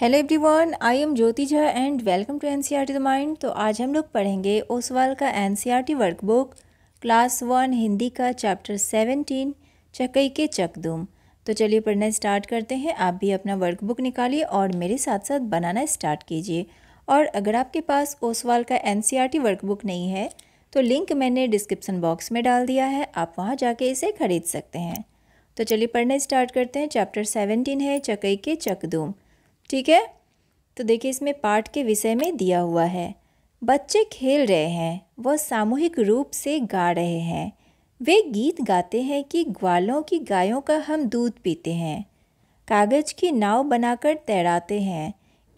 Hello everyone, I am Jyoti Jha and welcome to NCERT the mind. तो आज हम लोग पढ़ेंगे ओसवाल का एनसीआरटी वर्कबुक क्लास 1 हिंदी का चैप्टर 17 चकई के चकदूम। तो चलिए पढ़ना स्टार्ट करते हैं। आप भी अपना वर्कबुक निकालिए और मेरे साथ साथ बनाना स्टार्ट कीजिए। और अगर आपके पास ओसवाल का एनसीआरटी वर्कबुक नहीं है तो लिंक मैंने डिस्क्रिप्सन बॉक्स में डाल दिया है, आप वहाँ जाके इसे खरीद सकते हैं। तो चलिए पढ़ना स्टार्ट करते हैं। चैप्टर 17 है चकई के चकदूम, ठीक है। तो देखिए, इसमें पाठ के विषय में दिया हुआ है, बच्चे खेल रहे हैं, वह सामूहिक रूप से गा रहे हैं। वे गीत गाते हैं कि ग्वालों की गायों का हम दूध पीते हैं, कागज़ की नाव बनाकर तैराते हैं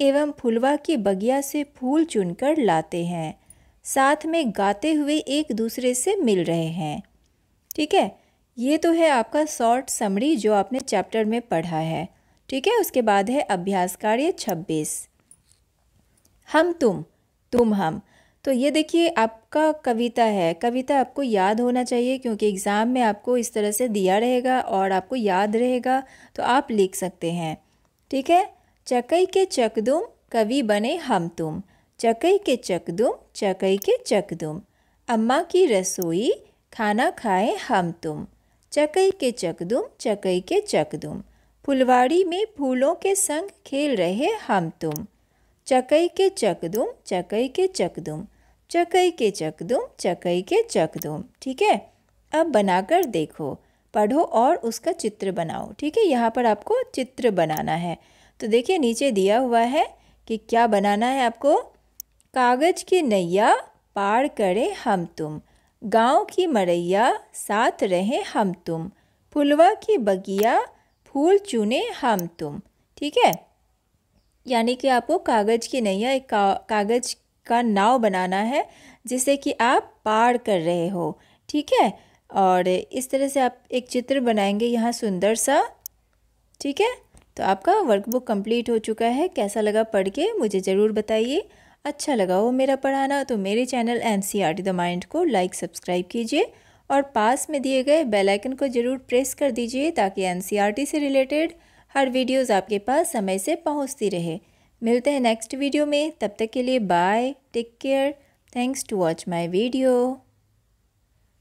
एवं फुलवा की बगिया से फूल चुनकर लाते हैं, साथ में गाते हुए एक दूसरे से मिल रहे हैं। ठीक है, ये तो है आपका शॉर्ट समरी जो आपने चैप्टर में पढ़ा है, ठीक है। उसके बाद है अभ्यास कार्य 26, हम तुम हम। तो ये देखिए आपका कविता है। कविता आपको याद होना चाहिए क्योंकि एग्ज़ाम में आपको इस तरह से दिया रहेगा और आपको याद रहेगा तो आप लिख सकते हैं, ठीक है। चकई के चकदूम कवि बने हम तुम, चकई के चकदूम, चकई के चकदूम। अम्मा की रसोई खाना खाएं हम तुम, चकई के चकदूम, चकई के चकदूम। फुलवाड़ी में फूलों के संग खेल रहे हम तुम, चकई के चकदूम, चकई के चकदूम, चकई के चकदूम, चकई के चकदूम, ठीक है। अब बनाकर देखो, पढ़ो और उसका चित्र बनाओ, ठीक है। यहाँ पर आपको चित्र बनाना है। तो देखिए नीचे दिया हुआ है कि क्या बनाना है आपको। कागज़ की नैया पार करे हम तुम, गाँव की मरैया साथ रहे हम तुम, फुलवा की बगिया फूल चुने हम तुम, ठीक है। यानी कि आपको कागज़ की नैया, एक कागज़ का नाव बनाना है जिसे कि आप पार कर रहे हो, ठीक है। और इस तरह से आप एक चित्र बनाएंगे यहाँ सुंदर सा, ठीक है। तो आपका वर्कबुक कंप्लीट हो चुका है। कैसा लगा पढ़ के मुझे ज़रूर बताइए। अच्छा लगा हो मेरा पढ़ाना तो मेरे चैनल एनसीआरटी द माइंड को लाइक सब्सक्राइब कीजिए और पास में दिए गए बेल आइकन को ज़रूर प्रेस कर दीजिए ताकि एनसीईआरटी से रिलेटेड हर वीडियोस आपके पास समय से पहुंचती रहे। मिलते हैं नेक्स्ट वीडियो में, तब तक के लिए bye, take care, thanks to watch my video.